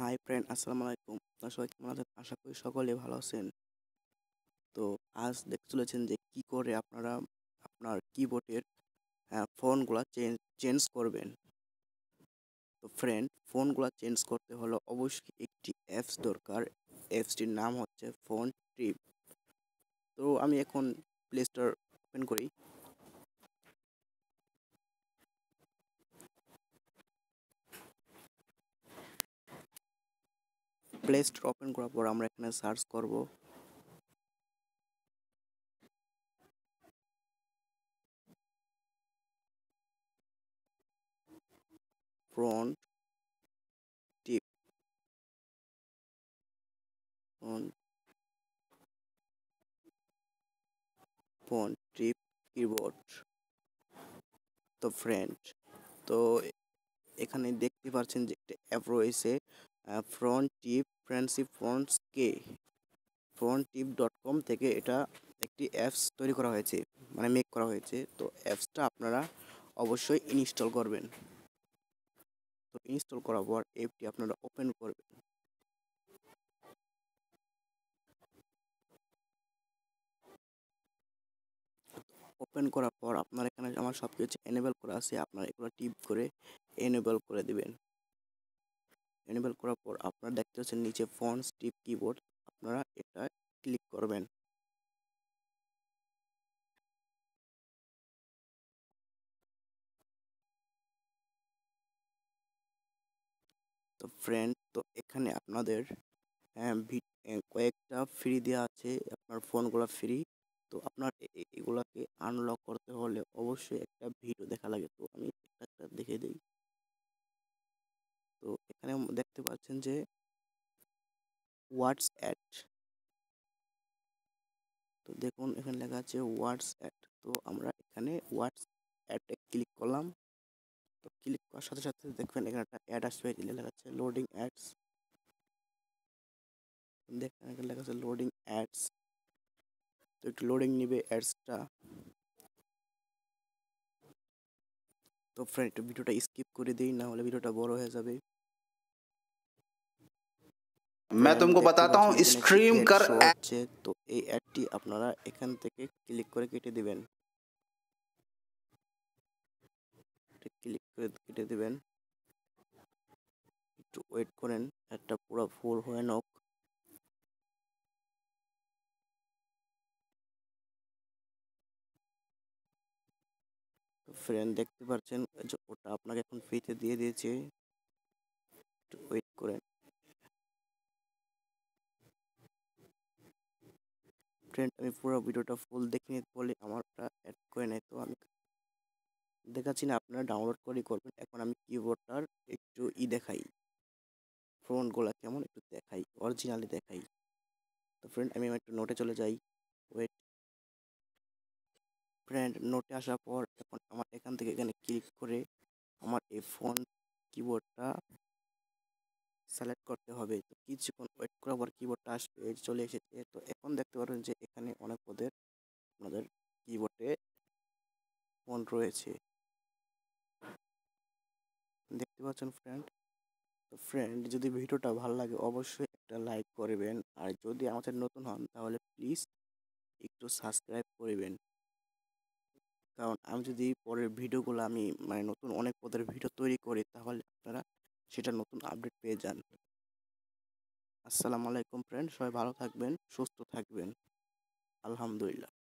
Hi friend, আসসালামু আলাইকুম। আপনারা সবাই কেমন আছেন? আশা করি সকলে ভালো আছেন। তো আজ দেখতে চলেছেন যে কি করে আপনারা আপনার কিবোর্ডের ফোনগুলো চেঞ্জ করবেন। তো ফ্রেন্ড, ফোনগুলো চেঞ্জ করতে হলে অবশ্যই একটি অ্যাপস দরকার। অ্যাপসটির নাম হচ্ছে ফোন ট্রিপ। তো আমি এখন প্লে স্টোর ওপেন করি। প্লে স্টোর ওপেন করার পর আমরা এখানে সার্চ করব। Phone trip keyboard. তো ফ্রেন্ড, তো এখানে দেখতে পাচ্ছেন যে একটা অ্যাপ রয়েছে ফোন ট্রিপ ফ্রেন্ডশিপ ফোনস কে phonetip.com থেকে এটা একটি অ্যাপস তৈরি করা হয়েছে, মানে মেক করা হয়েছে। তো অ্যাপসটা আপনারা অবশ্যই ইনস্টল করবেন। তো ইনস্টল করার পর অ্যাপটি আপনারা ওপেন করবেন। ওপেন করার পর আপনার এখানে আমার সব কিছু এনেবল করা আছে, আপনারা এগুলো টিপ করে এনেবল করে দেবেন। এনেবল করার পর আপনারা দেখতে পাচ্ছেন নিচে ফন্টস টিপ কিবোর্ড, আপনারা এটা ক্লিক করবেন। তো ফ্রেন্ড, তো এখানে আপনাদের কয়েকটা ফ্রি দেওয়া আছে, আপনার ফোনগুলো ফ্রি। তো আপনার এগুলাকে আনলক করতে হলে অবশ্যই একটা ভিডিও দেখা লাগে। তো আমি একটা দেখে দিই। তো এখানে দেখতে পাচ্ছেন যে হোয়াটস অ্যাট, তো দেখুন এখানে লেখা আছে হোয়াটস অ্যাট। তো আমরা এখানে হোয়াটস অ্যাটে ক্লিক করলাম। তো ক্লিক করার সাথে সাথে দেখবেন এখানে একটা অ্যাড আসবে, লেখা আছে লোডিং অ্যাডস। দেখেন এখানে লেখা আছে লোডিং অ্যাডস। তো একটু লোডিং নেবে অ্যাডসটা। তো ফ্রেন্ড, ভিডিওটা স্কিপ করে দেই, না হলে ভিডিওটা বড় হয়ে যাবে। मैं तुमको बताता हूं स्ट्रीम कर। তো এই অ্যাডটি আপনারা এখান থেকে ক্লিক করে কেটে দিবেন, ক্লিক করে কেটে দিবেন। একটু ওয়েট করেন, অ্যাডটা পুরো ফুল হয়ে নাও। ফ্রেন্ড, দেখতে পাচ্ছেন যে ওটা আপনাকে এখন ফ্রিতে দিয়ে দিয়েছে। একটু ওয়েট করেন। ফ্রেন্ড, আমি পুরো ভিডিওটা ফুল দেখে নিতে বলে আমারটা অ্যাড করে নেই। তো আমি দেখাচ্ছি না, আপনারা ডাউনলোড করেই করবেন। এখন আমি কিবোর্ডটার একটু দেখাই, ফোনগুলো কেমন একটু দেখাই, অরিজিনালি দেখাই। তো ফ্রেন্ড, আমি একটু নোটে চলে যাই। ওয়েট। ফ্রেন্ড, নোটে আসার পর এখন আমার এখান থেকে এখানে ক্লিক করে আমার এই ফোন কিবোর্ডটা সিলেক্ট করতে হবে। তো কিছুক্ষণ ওয়েট করার পর কিবোর্ডটা আসবে, চলে এসেছে। তো এখন দেখতে পারেন যে এখানে অনেক পদের আমাদের কিবোর্ডে ফোন রয়েছে, দেখতে পাচ্ছেন ফ্রেন্ড। তো ফ্রেন্ড, যদি ভিডিওটা ভালো লাগে অবশ্যই একটা লাইক করবেন, আর যদি আমাদের নতুন হন তাহলে প্লিজ একটু সাবস্ক্রাইব করবেন, কারণ আমি যদি পরের ভিডিওগুলো আমি মানে নতুন অনেক পদের ভিডিও তৈরি করি তাহলে আপনারা সেটা নতুন আপডেট পেয়ে যান। আসসালামু আলাইকুম ফ্রেন্ড, সবাই ভালো থাকবেন, সুস্থ থাকবেন। আলহামদুলিল্লাহ।